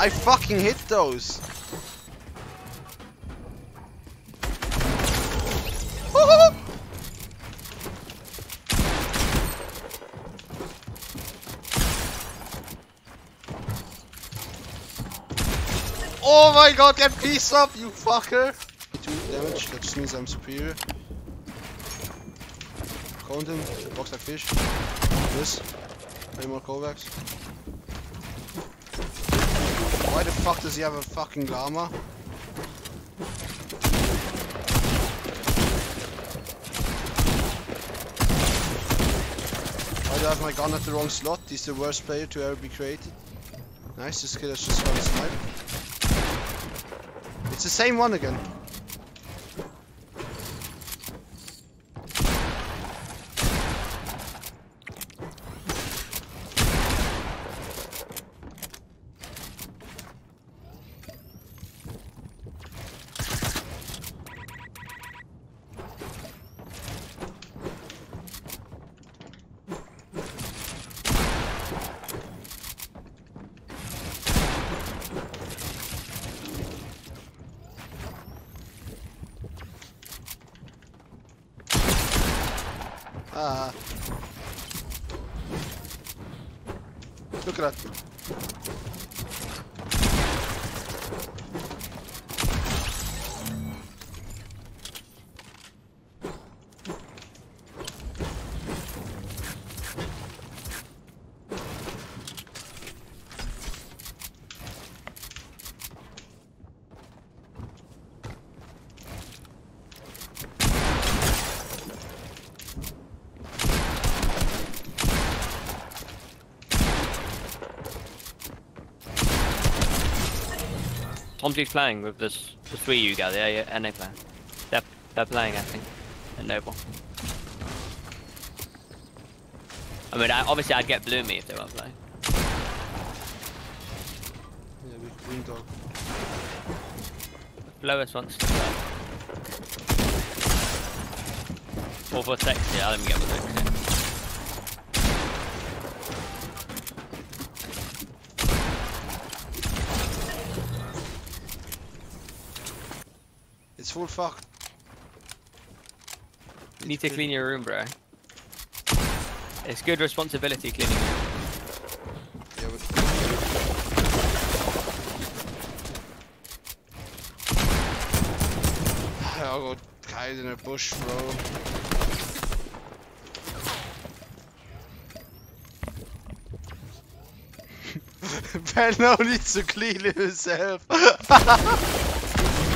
I fucking hit those. Oh my god, get peace up, you fucker! 2 damage, that just means I'm superior. Count him, box like fish. This. Any more Kovacs? Why the fuck does he have a fucking llama? Why do I have my gun at the wrong slot? He's the worst player to ever be created. Nice, this kid has just got a snipe. It's the same one again. Look at that. Tom's playing with this, the three you got there, yeah, and they play. They're playing, I think, at Noble. I mean, obviously I'd get Bloomy if they weren't playing. Yeah, with Green Dog. Lowest wants to play. 446, yeah, I'll even get with it. It's full fucked. You need to clean your room, bro. It's good responsibility cleaning your room. Yeah, but... I'll go hide in a bush, bro. Ben now needs to clean himself.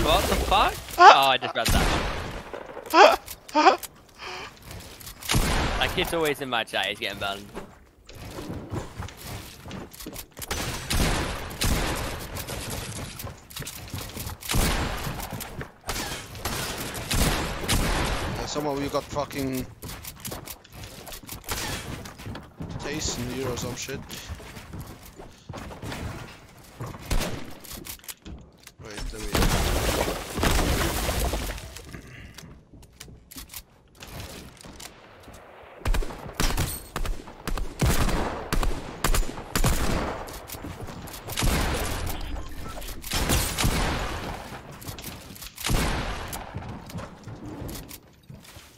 What the fuck? Oh, I just grabbed that one. That kid's always in my chat, he's getting banned. Yeah, somehow you got fucking... Jason here or some shit.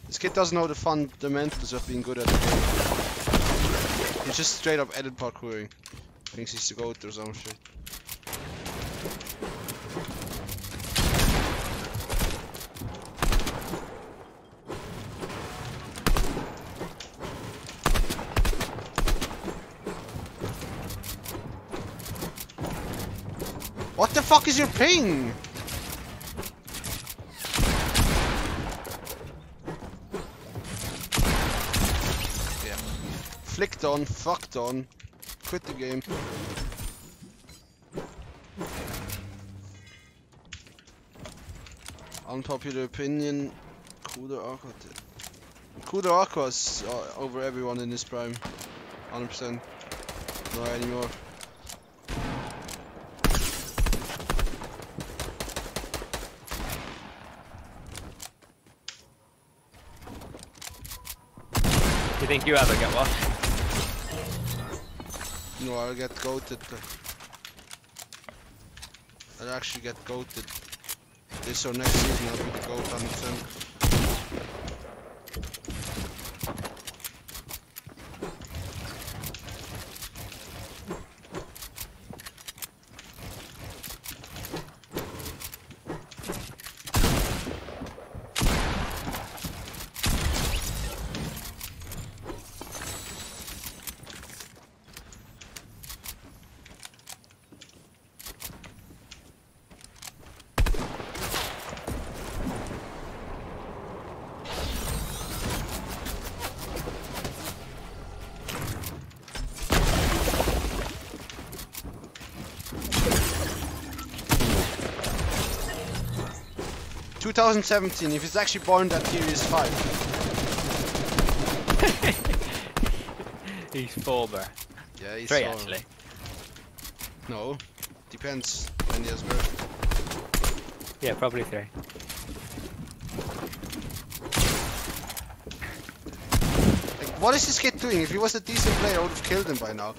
This kid doesn't know the fundamentals of being good at the game. He's just straight up edit parkouring. Thinks he's the goat or some shit. What the fuck is your ping? Flicked on, fucked on, quit the game. Unpopular opinion, Kudo Aqua is over everyone in this prime, 100%, not anymore. Do you think you ever get one? No, I'll get goated. I'll actually get goated this or next season. I'll be the goat on the tank. 2017, if it's actually born, that tier is 5. He's 4, bro. Yeah, he's 3 four. Actually. No, depends when he has birth. Yeah, probably 3. Like, what is this kid doing? If he was a decent player, I would have killed him by now.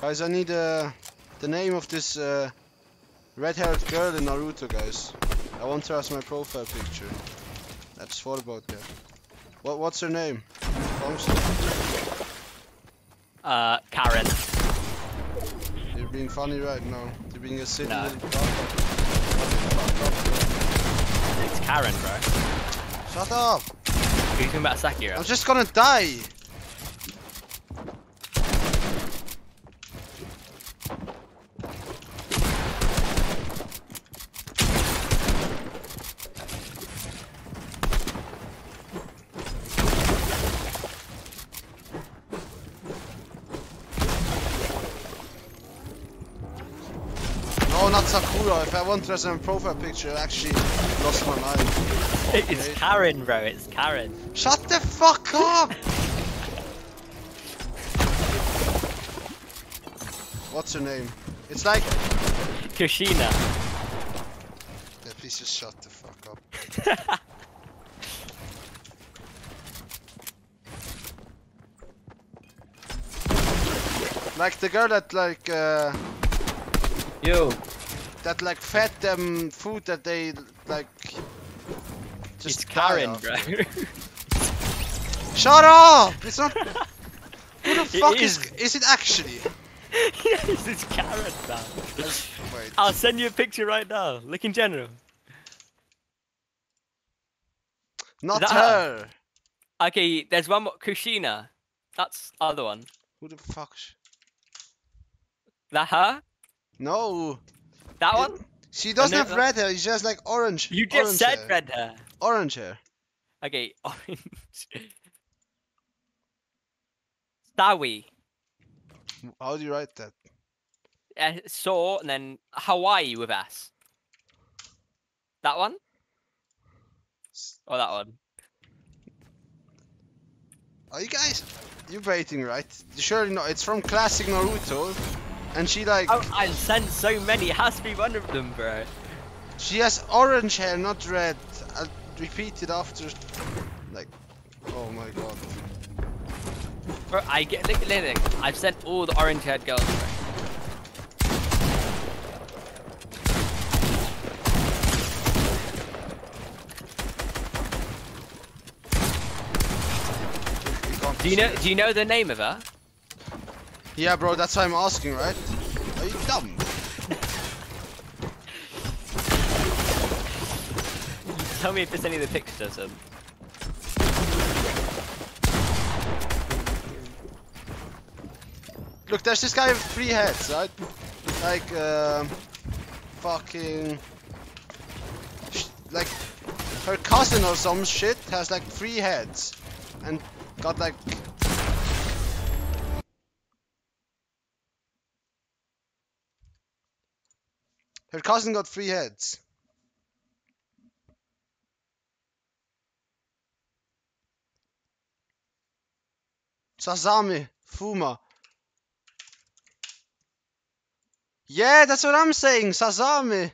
Guys, I need the name of this red-haired girl in Naruto, guys. I want her as my profile picture. I just thought about that. What's her name? Karen. You're being funny right now. You're being a silly little bastard. It's Karen, bro. Shut up! What are you talking about, Sakura? I'm just gonna die! Sakura, if I want her as a profile picture, I actually lost my mind. It's Karen, bro, it's Karen. Shut the fuck up! What's her name? It's like... Kushina. Yeah, please just shut the fuck up. Like the girl that like that like fed them food that they like just it's Karen, right? Shut up! It's not. Who the fuck is it actually? Yes, it's Karen now. Wait. I'll send you a picture right now. Look in general. Not her. Okay, there's one more. Kushina. That's the other one. Who the fuck? That her? No. That one? She doesn't have red hair. It's just like orange. You just said red hair. Orange hair. Okay, orange. Sawi. How do you write that? So and then Hawaii with S. That one? Or that one? Are you guys? You're waiting, right? Surely not. It's from classic Naruto, and she like. Oh, I've sent so many. It has to be one of them, bro. She has orange hair, not red. I'll repeat it after. Like, oh my god. Bro, I get. Look, look, look. I've sent all the orange-haired girls. Bro. Do you know the name of her? Yeah, bro, that's why I'm asking, right? Are you dumb? Tell me if there's any of the pictures of them. Look, there's this guy with three heads, right? Like, fucking... Like, her cousin or some shit has like three heads. And... got like... Her cousin got three heads. Sasami, Fuuma. Yeah, that's what I'm saying, Sasami.